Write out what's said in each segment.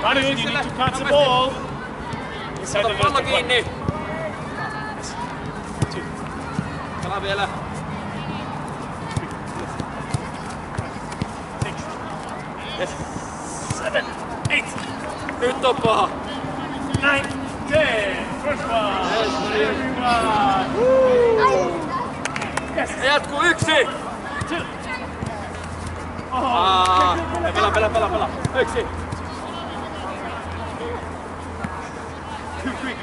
Mario, you need to catch the ball. Sano pallo kiinni. Pala vielä. Yes. 7, 8. Nyt on paha. 9, 10. First one. Yes, Mario. Yes. Jatkuu 1. 2. Pala. 1. Quick.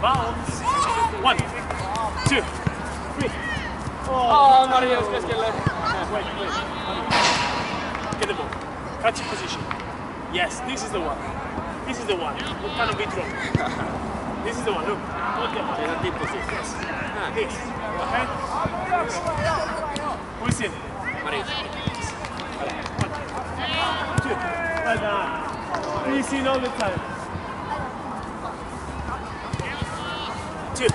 Bounce. 1, 2, 3. Oh, Marius, keskelle. Wait. Get the ball. Catch your position. Yes, this is the one. This is the one. What kind of beat wrong? This is the one. Look. Hold the ball. There's a deep position. Yes. This. Okay. Who is in? Marius. 1, 2. Well done. He's in all the time. 2, 3,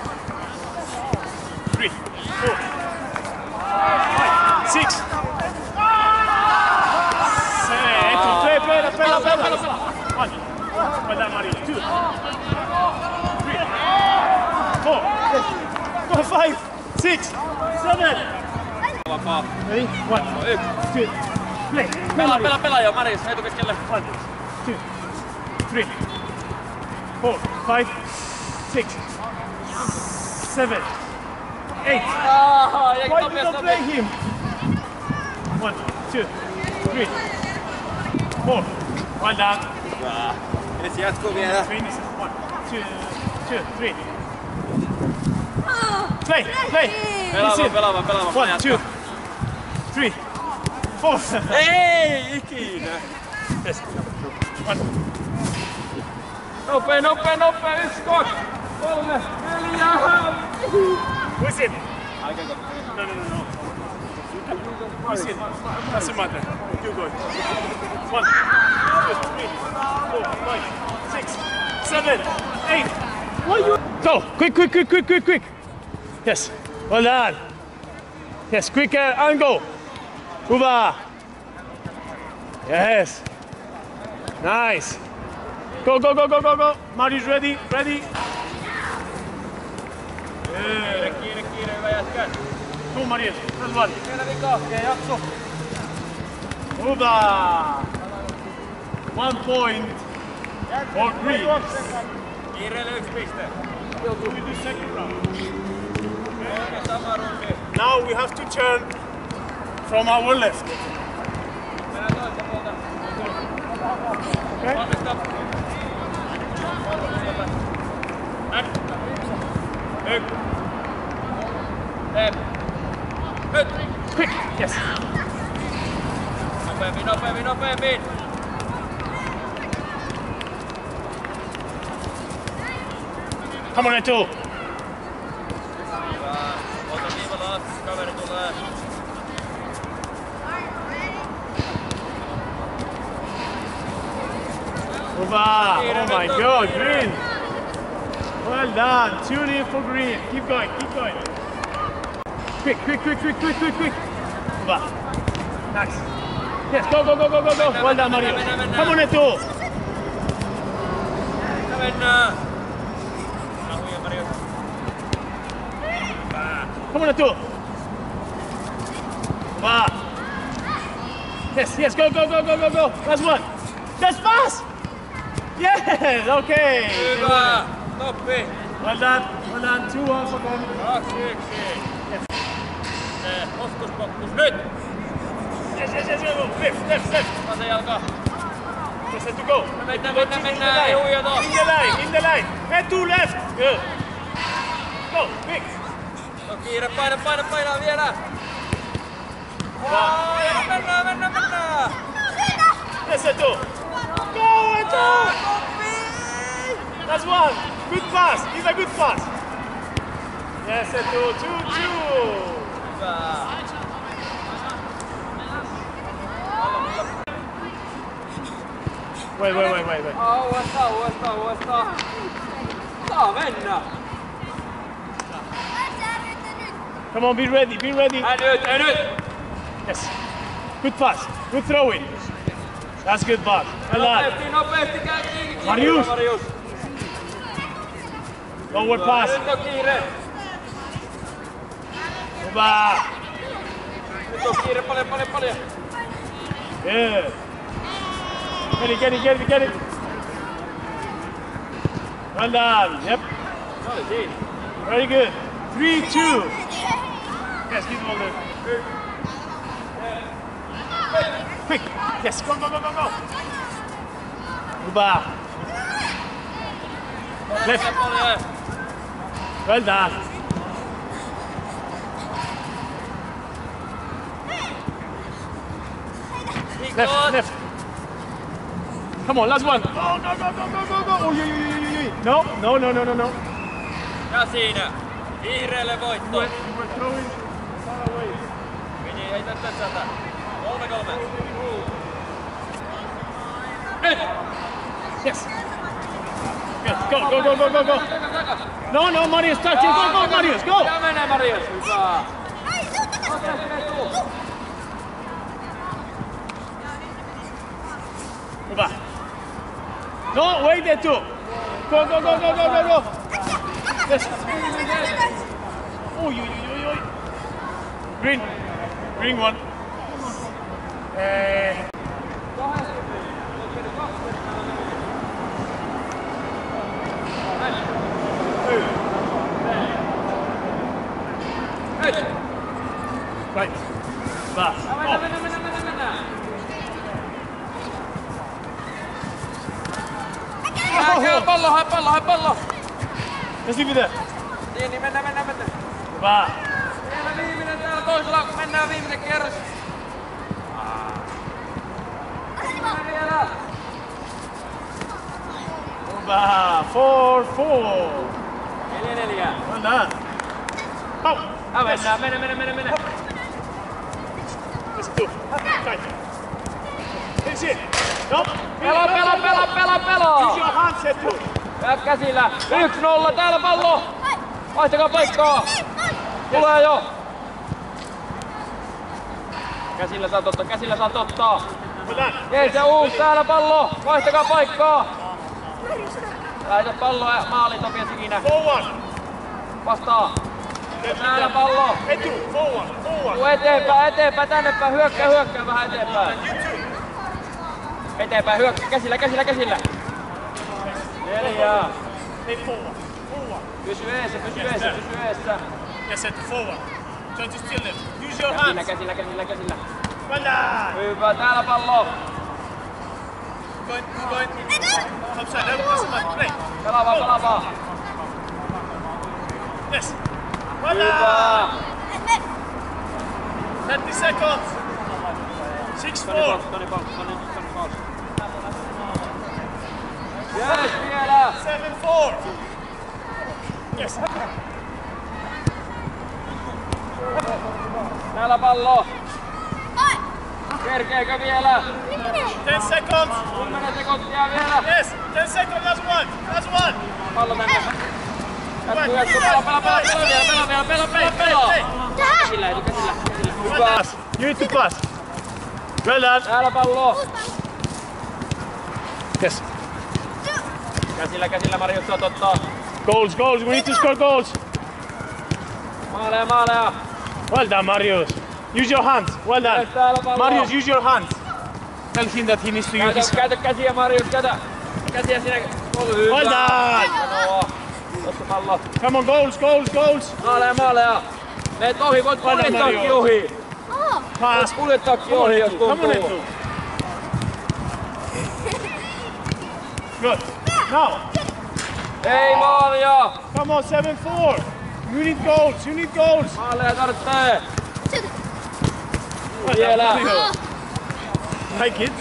4, 5, 6. Pela. 1. Well done, Mario. 2, 3, 4, 5, 6, 7. Ready? 1, 2, 3. Play. Pela jo, Marius. Eetu keskelle. 1, 2, 3, 4, 5, 6, 7, 8. Why do you not play him? 1, 2, 3, 4. Well done. Let's go again. 1, 2, 3. Play. Pelaa. 1, 2, 3, 4. Ei ikinä. Yes. 1. Nopea. 1, 2, 3, 4. Who's in? No. Who's in? Doesn't matter. You go. 1, 2, 3, 4, 5, 6, 7, 8. Why you? Go! Quick! Yes. Well done. Yes, quicker and go. Uva. Yes. Nice. Go. Mario's ready. Kiire, hyvä jätkä. Tuu Marius, tässä vaan. Vielä vikaa, ja jakso. Hyvä. 1 point. For Greece. Kiireelle 1 piste. We'll do the second round. Okay. Now we have to turn from our left. Okay. Quick! Yes! No baby! Come on, Eetu! Oh my god, green! Well done! 2-0 for green! Keep going! Quick! Nice. Yes, go! Well done, Mario. Come on, Eetu! Come on, Eetu! Yes, go! Last one! That's fast! Yes, okay! Well done, 2-1 for them. Hoskuspokkus nyt! Yes, go! Left! Vasen jalka! Just have to go! Mennään! Ei huijata! In the line! Head to left! Good! Go! Quick! No kiire! Paina vielä! Mennään! Yes, Eetu! Go, Eetu! That's one! Good pass! It's a good pass! Yes, Eetu! 2-2! Wait. Uudestaan. Saa mennä. Come on, be ready. And it. Yes. Good pass. Good throw in. That's good pass. Nopeasti käy kiinni. Marius! Lower pass. Nyt on kiire. Hyvä. Nyt on kiire paljon. Yeah. Get it. Run down. Yep. Very good. 3-2. Yes, keep all there. Quick. Yes, go. Uba. Left. Well done. Left. Come on, last one. Oh, no. Oh, yeah. No. Ja siinä. Vihreälle voitto. We're throwing far away. Meni, ei tästä sata. 3-3. Nyt! Yes. Good. Go. No, Marius touching. Go, Marius, go! Ja menee, Marius. Hyvä. Hyvä. No, wait there too. Go. Yes. Oi. Green one. Right. Bah. Pallo. Let's leave it there. Niin, mennä. Hyvä. Siellä viimeinen täällä toisella, kun mennään viimeinen kierros. Mennään vielä. Hyvä. 4-4. 4-4. Mennään. Hop. Mennään, mennä. Hop. Let's do. Tight. That's it. Hop. Pelo. Use your hands, Eetu. Käy käsillä. 1-0. Täällä pallo. Vaihtakaa paikkaa. Tulee jo. Käsillä saat ottaa. Ei se uus. Täällä pallo. Vaihtakaa paikkaa. Lähetä palloa ja maali sopii sikinä. Vastaa. Täällä pallo. Tuu eteenpäin. Tännepäin. Hyökkää vähän eteenpäin. Eteenpäin. Hyökkää. Käsillä. Neljää. Pysy eessä. Yes, set forward. Try to steal them. Use your hands. Käsillä. Hyvä, täällä pallo. Go in. Topside, play. Pelaa vaan. Yes. Hyvä. 30 seconds. 6-4. Toni Paul. Yes, vielä! 7-4! Yes! Täällä pallo! Kerkeekö vielä? 10 seconds! 10 sekuntia vielä! Yes! 10 seconds! That's one! Pallo menee! Pelaa! Käsillä! Pass! Eetu pass! Well done! Täällä pallo! Yes! Käsillä, Marius saa ottaa. Goals, we need to score goals. Maaleja. Well done, Marius. Use your hands, well done. Marius, use your hands. Tell him that he needs to use his... Käytä käsiä, Marius, käsiä sinä. Well done. Tossa pallo. Come on, goals. Maaleja. Meet ohi, voit kuljettaakin ohi. Pass. Jos tuntuu. Good. Now! Hey, Mario! Come on, 7-4! You need goals! Maaleja tarvitsee! Vielä! Like it!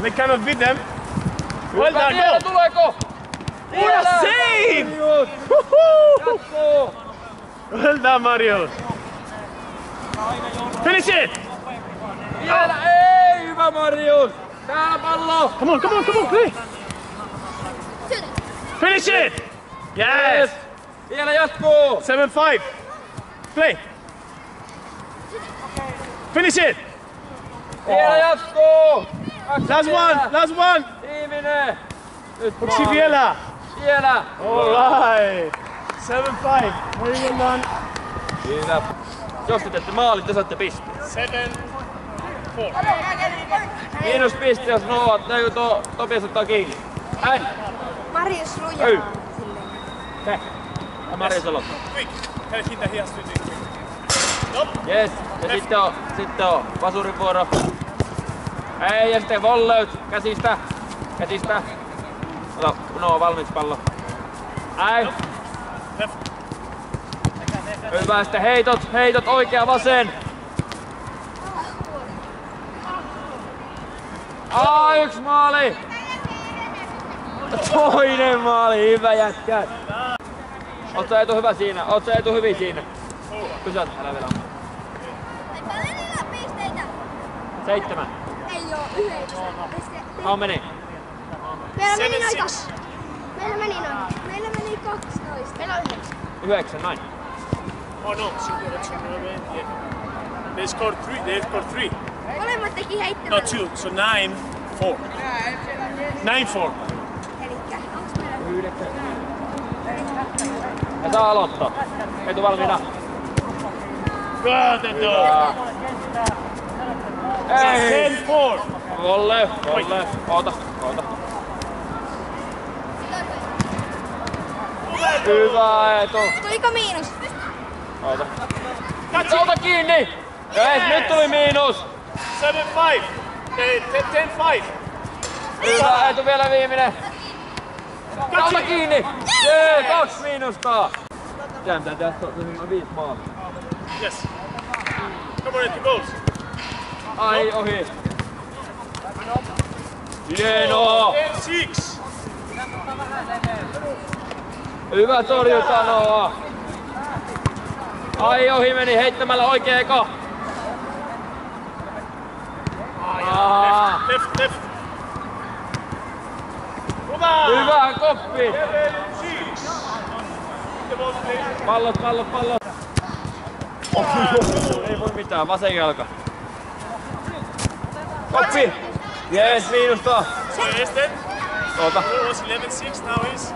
They cannot beat them! Well done, go! Tuleeko? What a save! Well done, Mario! Finish it! Vielä! Ei, hyvä, Mario! Täällä pallo! Come on, play! Finish it! Yes! Vielä jatkuu! 7-5! Play! Finish it! Vielä jatkuu! Last one! Viimeinen! Onks siinä vielä? Siellä! Alright! 7-5. Very well done. Siinä. Jos te teette maalit, te saatte pisteet. 7-4. Miinuspiste, jos noat. Näkyy tuo Topias ottaa kiinni. Hän! Marius lujaa. Hei! Hei! Marius aloittaa. Quick! Hei, hinta hias tytiin. Yes. Ja sitten on vasurin vuoro. Ei, ja sitten volleys. Käsistä. Ota, no valmis pallo. Ei. Hyvä, sitten heitot oikea vasen. Yksi maali. Toinen maali, hyvä jätkä. Oot sä Eetu hyvä siinä, Kysät, älä vielä ammaa. Ei paljon niillä pisteitä. 7. Ei oo 9. Meni. Meillä meni 12. Meillä on 9, näin. Oh no, they scored 3, Molemmat teki heittämällä. Not 2, so 9-4. 9-4. Elikkä, onks meillä? 9. Ja saa aloittaa. Eetu valmiina. Ei! Volle! Oota! Hyvä Eetu! Tuliko miinus? Oota! Ota kiinni! Yes, nyt tuli miinus! 7-5! 10-5! Hyvä Eetu, vielä viimeinen! Ota kiinni! Jee, 2 miinusta! Tää pitää tehdä tosiaan 5 maali. Yes. Come on, Eetu, goals. Ai, ohi. Hienoa. 6. Hyvä torjunta, Noa. Ai, ohi meni heittämällä oikein eka. Left. Hyvä koppi. Pallo. Ei voi mitään, vasen jalka. Koppi! Yes, miinusta! Oota. It was 11-6, now is...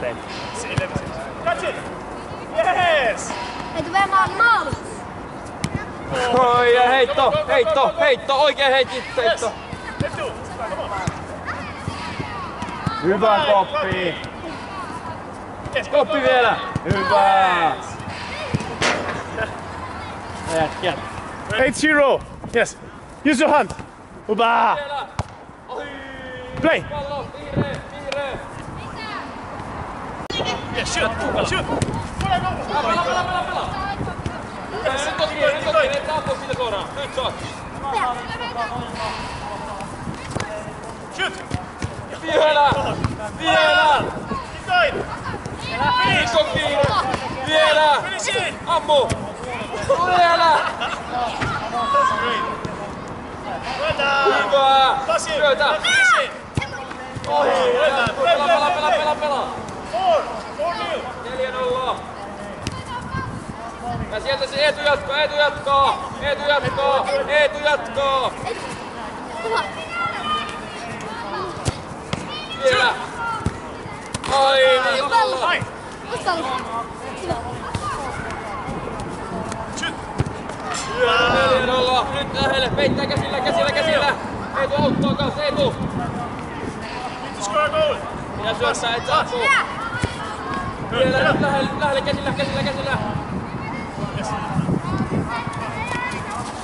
7-6. Catch it! Yes! Eetu vielä maali! Oi, ja heitto! Oikein heitto! Hyvä koppi! Koppi vielä! Hyvä! 8-0. Yes. Use your hand. Uba. Play. Yeah, shoot. Shoot. Vielä! Hyvä! Syötä! Ohi! Pelaa! 4-0! Ja sieltä se Eetu jatkaa! Vielä! Ai! Nyt lähelle, peittää käsillä! Eetu auttaa kanssa, Eetu! Minä syöttää, et saa suu! Vielä nyt lähelle, käsillä!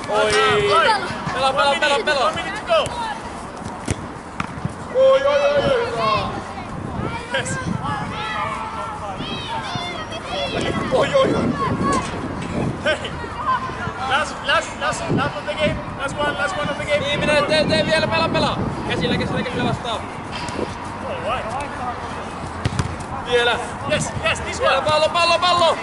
Oi! Pelaa! Oi! Hei! Last of the game. Last one of the game. Viimeinen, tee vielä, pelaa. Käsillä vastaan. All right. Vielä. Yes, this one. Pallo.